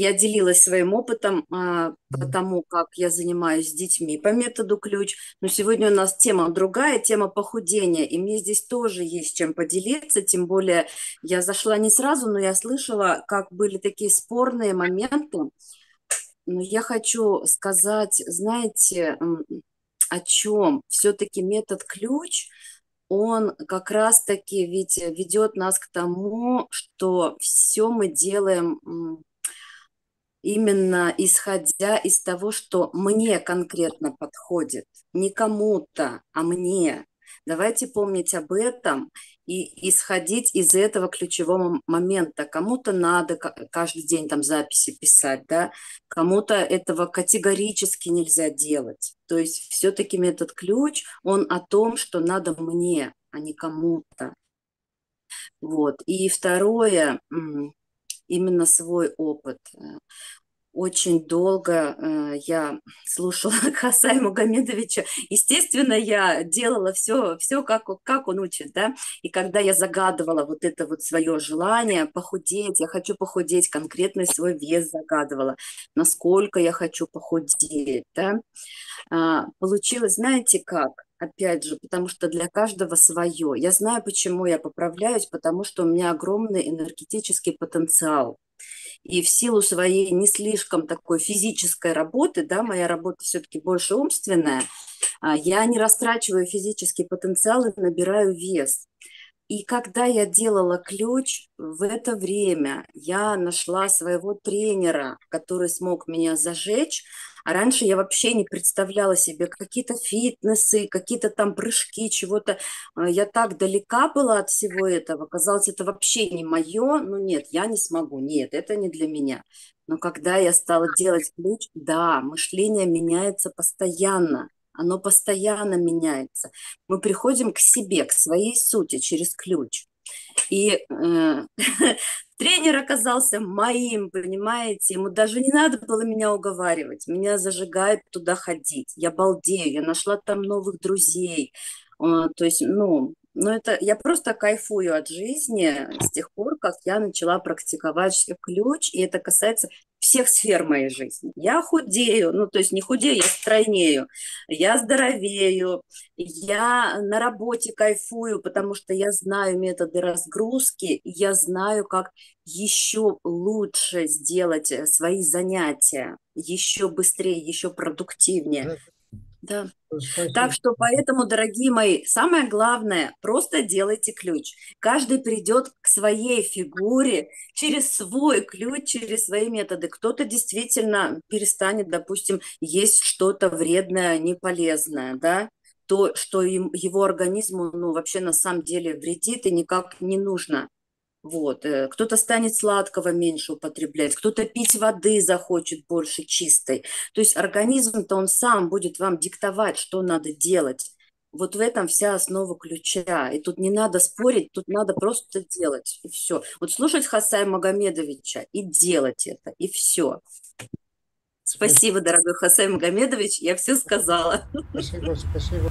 я делилась своим опытом по тому, как я занимаюсь с детьми по методу ключ. Но сегодня у нас тема другая, тема похудения. И мне здесь тоже есть чем поделиться. Тем более я зашла не сразу, но я слышала, как были такие спорные моменты. Но я хочу сказать, знаете, о чем? Все-таки метод ключ, он как раз-таки ведь ведет нас к тому, что все мы делаем именно исходя из того, что мне конкретно подходит, не кому-то, а мне. Давайте помнить об этом и исходить из этого ключевого момента. Кому-то надо каждый день там записи писать, да? Кому-то этого категорически нельзя делать. То есть все-таки метод ключ, он о том, что надо мне, а не кому-то. Вот. И второе, именно свой опыт. Очень долго я слушала Хасая Магомедовича. Естественно, я делала все как он учит, да. И когда я загадывала вот это вот свое желание похудеть, я хочу похудеть, конкретный свой вес загадывала, насколько я хочу похудеть, да. Получилось, знаете как? Опять же, потому что для каждого свое. Я знаю, почему я поправляюсь, потому что у меня огромный энергетический потенциал. И в силу своей не слишком такой физической работы, да, моя работа все-таки больше умственная, я не растрачиваю физический потенциал и набираю вес. И когда я делала ключ, в это время я нашла своего тренера, который смог меня зажечь. А раньше я вообще не представляла себе какие-то фитнесы, какие-то там прыжки, чего-то. Я так далека была от всего этого. Казалось, это вообще не мое. Ну нет, я не смогу. Нет, это не для меня. Но когда я стала делать ключ, да, мышление меняется постоянно. Оно постоянно меняется. Мы приходим к себе, к своей сути через ключ. И тренер оказался моим, понимаете, ему даже не надо было меня уговаривать, меня зажигает туда ходить, я балдею, я нашла там новых друзей, то есть, ну это, я просто кайфую от жизни с тех пор, как я начала практиковать ключ, и это касается всех сфер моей жизни. Я худею, ну то есть не худею, я стройнею, я здоровею, я на работе кайфую, потому что я знаю методы разгрузки, я знаю, как еще лучше сделать свои занятия, еще быстрее, еще продуктивнее. Да. Спасибо. Так что поэтому, дорогие мои, самое главное, просто делайте ключ. Каждый придет к своей фигуре через свой ключ, через свои методы. Кто-то действительно перестанет, допустим, есть что-то вредное, неполезное, да? То, что его организму вообще на самом деле вредит и никак не нужно. Вот. Кто-то станет сладкого меньше употреблять, кто-то пить воды захочет больше чистой. То есть организм-то он сам будет вам диктовать, что надо делать. Вот в этом вся основа ключа. И тут не надо спорить, тут надо просто делать. И все. Вот слушать Хасая Магомедовича и делать это. И все. Спасибо, дорогой Хасай Магомедович. Я все сказала. Спасибо, спасибо.